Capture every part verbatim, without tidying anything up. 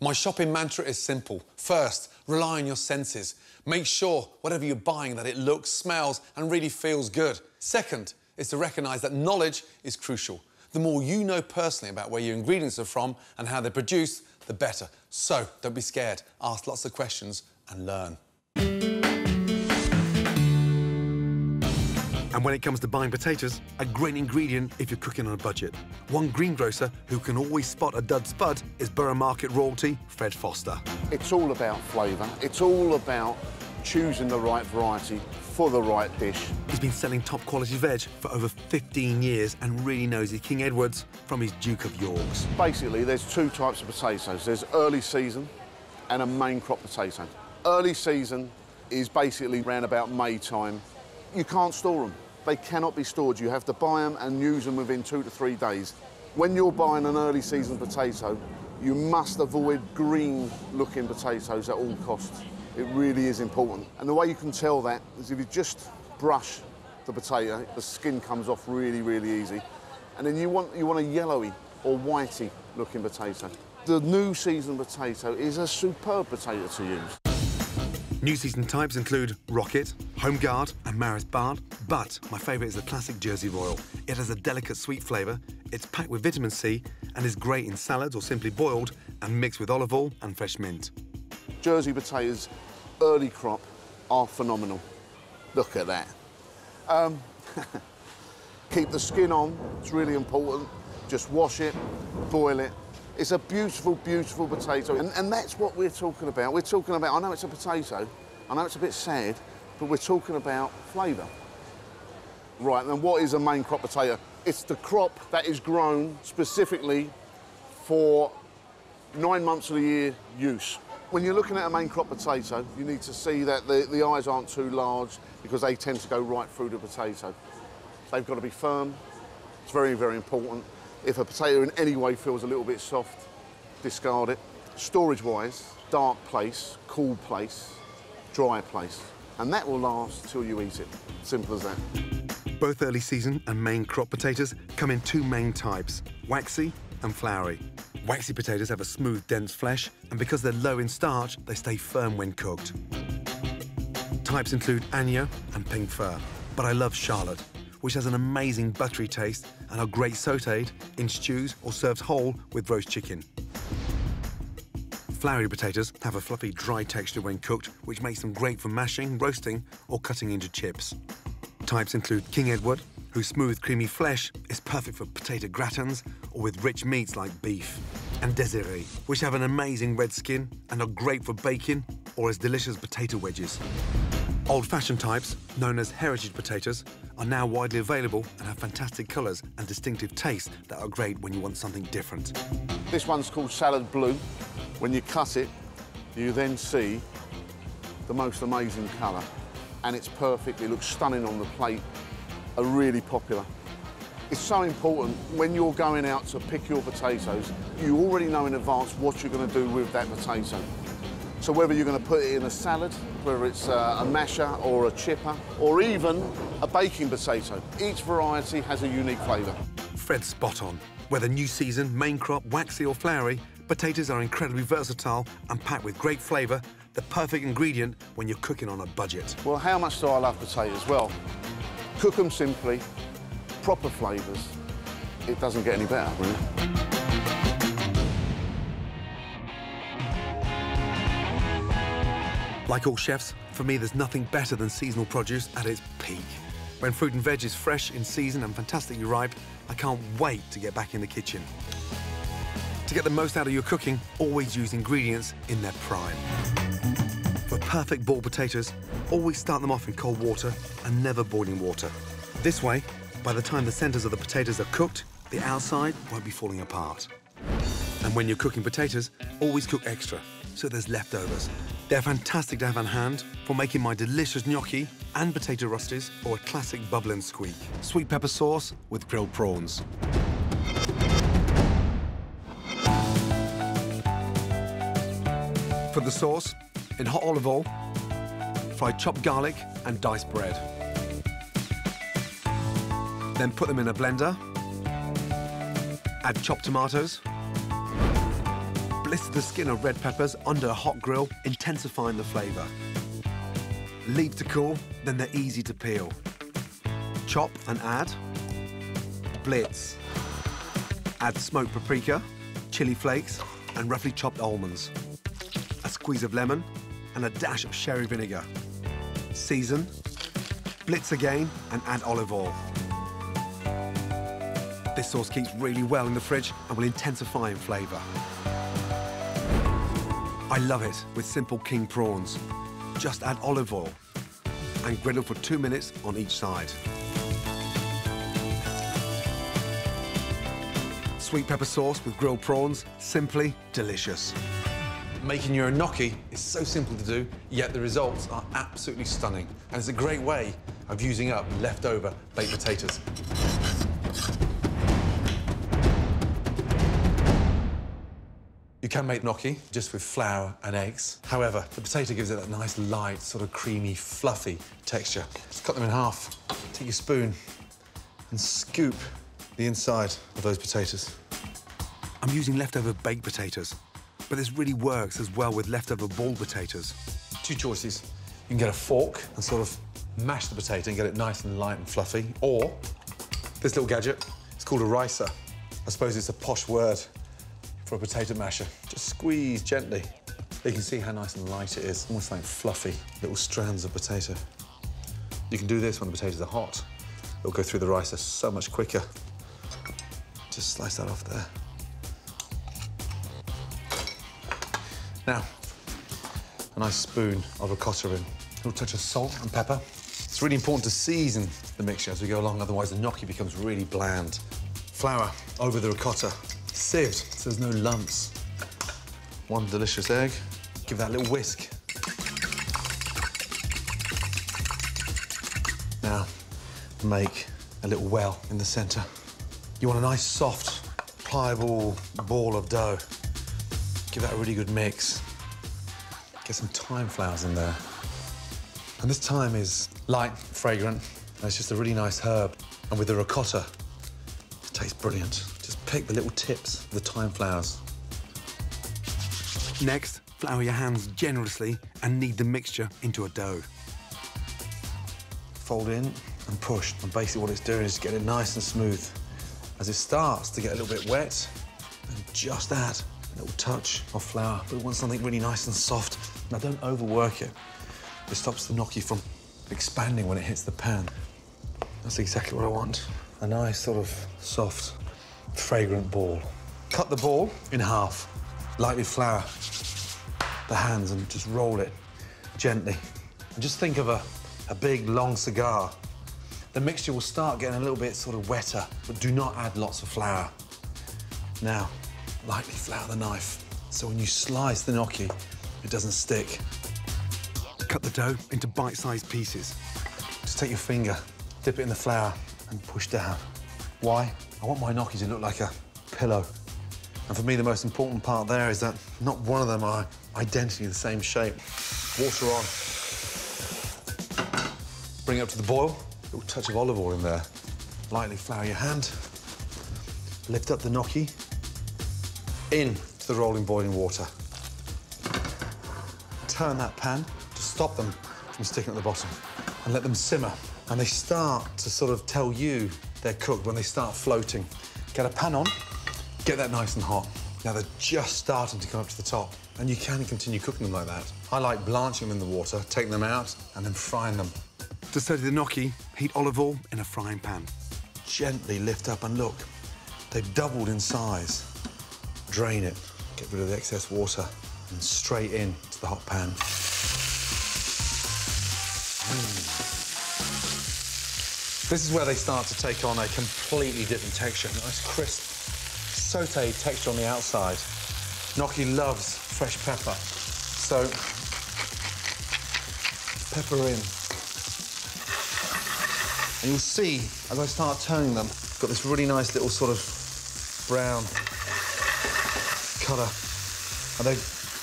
My shopping mantra is simple. First, rely on your senses. Make sure whatever you're buying that it looks, smells and really feels good. Second is to recognise that knowledge is crucial. The more you know personally about where your ingredients are from and how they're produced, the better. So don't be scared. Ask lots of questions and learn. And when it comes to buying potatoes, a great ingredient if you're cooking on a budget. One greengrocer who can always spot a dud spud is Borough Market royalty, Fred Foster. It's all about flavour. It's all about choosing the right variety for the right dish. He's been selling top quality veg for over fifteen years and really knows his King Edwards from his Duke of Yorks. Basically, there's two types of potatoes. There's early season and a main crop potato. Early season is basically round about May time. You can't store them. They cannot be stored. You have to buy them and use them within two to three days. When you're buying an early season potato, you must avoid green-looking potatoes at all costs. It really is important. And the way you can tell that is if you just brush the potato, the skin comes off really, really easy. And then you want, you want a yellowy or whitey-looking potato. The new season potato is a superb potato to use. New season types include Rocket, Home Guard and Maris Bard, but my favourite is the classic Jersey Royal. It has a delicate sweet flavour, it's packed with vitamin C and is great in salads or simply boiled and mixed with olive oil and fresh mint. Jersey potatoes, early crop, are phenomenal. Look at that. Um, keep the skin on, it's really important. Just wash it, boil it. It's a beautiful, beautiful potato, and, and that's what we're talking about. We're talking about, I know it's a potato, I know it's a bit sad, but we're talking about flavour. Right, then what is a main crop potato? It's the crop that is grown specifically for nine months of the year use. When you're looking at a main crop potato, you need to see that the, the eyes aren't too large because they tend to go right through the potato. They've got to be firm. It's very, very important. If a potato in any way feels a little bit soft, discard it. Storage-wise, dark place, cool place, dry place. And that will last till you eat it. Simple as that. Both early season and main crop potatoes come in two main types, waxy and floury. Waxy potatoes have a smooth, dense flesh, and because they're low in starch, they stay firm when cooked. Types include Anya and Pink Fur, but I love Charlotte, which has an amazing buttery taste and are great sautéed in stews or served whole with roast chicken. Floury potatoes have a fluffy, dry texture when cooked, which makes them great for mashing, roasting or cutting into chips. Types include King Edward, whose smooth, creamy flesh is perfect for potato gratins or with rich meats like beef, and Desiree, which have an amazing red skin and are great for baking or as delicious potato wedges. Old-fashioned types, known as heritage potatoes, are now widely available and have fantastic colours and distinctive tastes that are great when you want something different. This one's called salad blue. When you cut it, you then see the most amazing colour, and it's perfect. It looks stunning on the plate, are really popular. It's so important when you're going out to pick your potatoes, you already know in advance what you're going to do with that potato. So whether you're going to put it in a salad, whether it's a masher or a chipper, or even a baking potato, each variety has a unique flavour. Fred's spot on. Whether new season, main crop, waxy or floury, potatoes are incredibly versatile and packed with great flavour, the perfect ingredient when you're cooking on a budget. Well, how much do I love potatoes? Well, cook them simply, proper flavours. It doesn't get any better, really. Like all chefs, for me, there's nothing better than seasonal produce at its peak. When fruit and veg is fresh, in season and fantastically ripe, I can't wait to get back in the kitchen. To get the most out of your cooking, always use ingredients in their prime. For perfect boiled potatoes, always start them off in cold water and never boiling water. This way, by the time the centres of the potatoes are cooked, the outside won't be falling apart. And when you're cooking potatoes, always cook extra, so there's leftovers. They're fantastic to have on hand for making my delicious gnocchi and potato rusties or a classic bubble and squeak. Sweet pepper sauce with grilled prawns. For the sauce, in hot olive oil, fried chopped garlic and diced bread. Then put them in a blender, add chopped tomatoes, blister the skin of red peppers under a hot grill, intensifying the flavour. Leave to cool, then they're easy to peel. Chop and add. Blitz. Add smoked paprika, chilli flakes, and roughly chopped almonds. A squeeze of lemon and a dash of sherry vinegar. Season, blitz again, and add olive oil. This sauce keeps really well in the fridge and will intensify in flavour. I love it with simple king prawns. Just add olive oil and griddle for two minutes on each side. Sweet pepper sauce with grilled prawns, simply delicious. Making your gnocchi is so simple to do, yet the results are absolutely stunning. And it's a great way of using up leftover baked potatoes. You can make gnocchi just with flour and eggs. However, the potato gives it that nice, light, sort of creamy, fluffy texture. Just cut them in half, take your spoon and scoop the inside of those potatoes. I'm using leftover baked potatoes, but this really works as well with leftover boiled potatoes. Two choices. You can get a fork and sort of mash the potato and get it nice and light and fluffy, or this little gadget, it's called a ricer. I suppose it's a posh word for a potato masher. Just squeeze gently. You can see how nice and light it is, almost like fluffy little strands of potato. You can do this when the potatoes are hot. It'll go through the ricer so much quicker. Just slice that off there. Now, a nice spoon of ricotta in. A little touch of salt and pepper. It's really important to season the mixture as we go along, otherwise the gnocchi becomes really bland. Flour over the ricotta, sieved so there's no lumps. One delicious egg. Give that a little whisk. Now, make a little well in the centre. You want a nice, soft, pliable ball of dough. Give that a really good mix. Get some thyme flowers in there. And this thyme is light, fragrant, and it's just a really nice herb. And with the ricotta, it tastes brilliant. Just pick the little tips of the thyme flowers. Next, flour your hands generously and knead the mixture into a dough. Fold in and push. And basically what it's doing is getting it nice and smooth. As it starts to get a little bit wet, and just add a little touch of flour. But we want something really nice and soft. Now, don't overwork it. It stops the gnocchi from expanding when it hits the pan. That's exactly what I want. A nice sort of soft, fragrant ball. Cut the ball in half. Lightly flour the hands and just roll it gently. And just think of a, a big, long cigar. The mixture will start getting a little bit sort of wetter, but do not add lots of flour. Now, lightly flour the knife, so when you slice the gnocchi, it doesn't stick. Cut the dough into bite-sized pieces. Just take your finger, dip it in the flour, and push down. Why? I want my gnocchi to look like a pillow. And for me, the most important part there is that not one of them are identically the same shape. Water on. Bring it up to the boil. Little touch of olive oil in there. Lightly flour your hand. Lift up the gnocchi. In to the rolling boiling water. Turn that pan to stop them from sticking at the bottom and let them simmer. And they start to sort of tell you they're cooked when they start floating. Get a pan on, get that nice and hot. Now they're just starting to come up to the top and you can continue cooking them like that. I like blanching them in the water, taking them out and then frying them. To study the gnocchi, heat olive oil in a frying pan. Gently lift up and look. They've doubled in size. Drain it, get rid of the excess water, and straight in to the hot pan. Mm. This is where they start to take on a completely different texture. Nice crisp, sautéed texture on the outside. Gnocchi loves fresh pepper, so pepper in. And you'll see, as I start turning them, I've got this really nice little sort of brown colour. And they're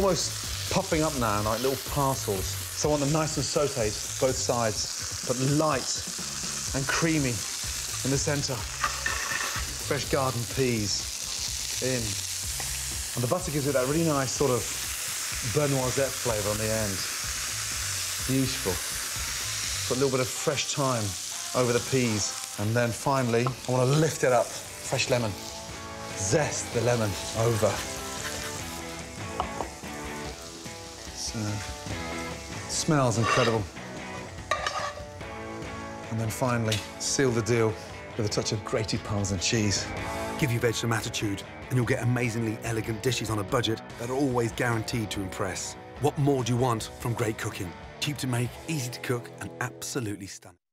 almost puffing up now, like little parcels. So I want them nice and sautéed, both sides, but light and creamy in the centre. Fresh garden peas in. And the butter gives it that really nice sort of beurre noisette flavour on the end. Beautiful. Put a little bit of fresh thyme over the peas. And then finally, I want to lift it up. Fresh lemon. Zest the lemon over. So, smells incredible. And then finally, seal the deal with a touch of grated Parmesan cheese. Give your veg some attitude, and you'll get amazingly elegant dishes on a budget that are always guaranteed to impress. What more do you want from great cooking? Cheap to make, easy to cook, and absolutely stunning.